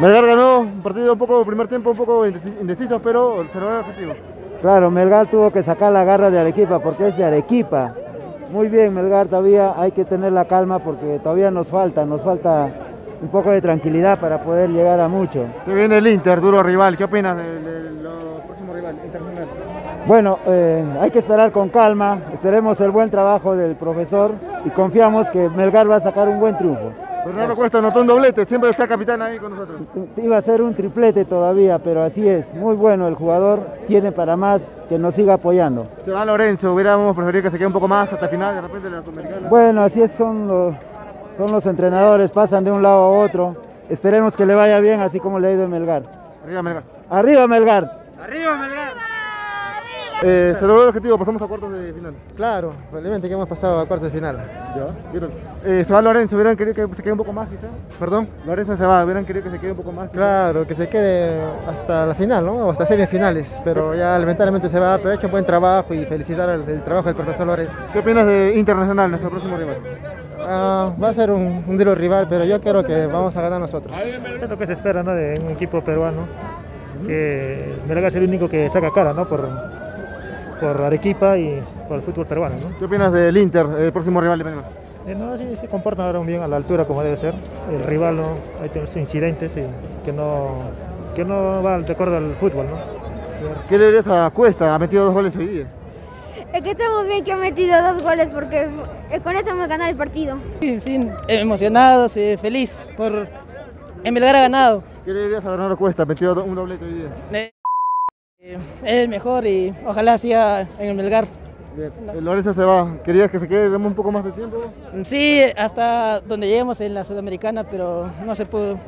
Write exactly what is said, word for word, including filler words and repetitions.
Melgar ganó un partido un poco, primer tiempo un poco indeciso, pero se lo da el objetivo. Claro, Melgar tuvo que sacar la garra de Arequipa, porque es de Arequipa. Muy bien, Melgar, todavía hay que tener la calma porque todavía nos falta, nos falta un poco de tranquilidad para poder llegar a mucho. Se viene el Inter, duro rival, ¿qué opinas del, del, del próximo rival, Internacional? Bueno, eh, hay que esperar con calma, esperemos el buen trabajo del profesor y confiamos que Melgar va a sacar un buen triunfo. Bernardo Cuesta anotó un doblete, siempre está capitán ahí con nosotros. Iba a ser un triplete todavía, pero así es, muy bueno el jugador, tiene para más, que nos siga apoyando. Se va Lorenzo, hubiéramos preferido que se quede un poco más hasta final, de repente la Sudamericana. Bueno, así es, son los, son los entrenadores, pasan de un lado a otro, esperemos que le vaya bien, así como le ha ido en Melgar. Arriba Melgar. Arriba Melgar. Arriba Melgar. Eh, se logró el objetivo, pasamos a cuartos de final. Claro, probablemente que hemos pasado a cuartos de final. ¿Ya? Eh, se va Lorenzo, hubieran querido que se quede un poco más quizá. Perdón, Lorenzo se va, hubieran querido que se quede un poco más quizá. Claro, que se quede hasta la final, ¿no? O hasta semifinales, pero ya lamentablemente se va, pero ha hecho un buen trabajo y felicitar el, el trabajo del profesor Lorenzo. ¿Qué opinas de Internacional, nuestro próximo rival? Ah, va a ser un, un duro rival, pero yo creo que vamos a ganar nosotros. Es lo que se espera, ¿no? De un equipo peruano, que Melgar es el único que saca cara, ¿no? Por, por Arequipa y por el fútbol peruano, ¿no? ¿Qué opinas del Inter, el próximo rival de Melgar? Eh, no, sí, se comportan ahora bien a la altura como debe ser. El rival, ¿no? Hay incidentes y que no, que no va de acuerdo al fútbol, ¿no? ¿Qué le dirías a Cuesta? Ha metido dos goles hoy día. Es que estamos bien que ha metido dos goles porque con eso hemos ganado el partido. Sí, sí, emocionados, eh, feliz por Melgar ha ganado. ¿Qué le dirías a Bernardo Cuesta? Ha metido un doblete hoy día. Eh. Es el mejor y ojalá siga en el Melgar. Bien. El Lorenzo se va. ¿Querías que se quede? ¿Demos un poco más de tiempo? Sí, hasta donde lleguemos en la Sudamericana, pero no se pudo.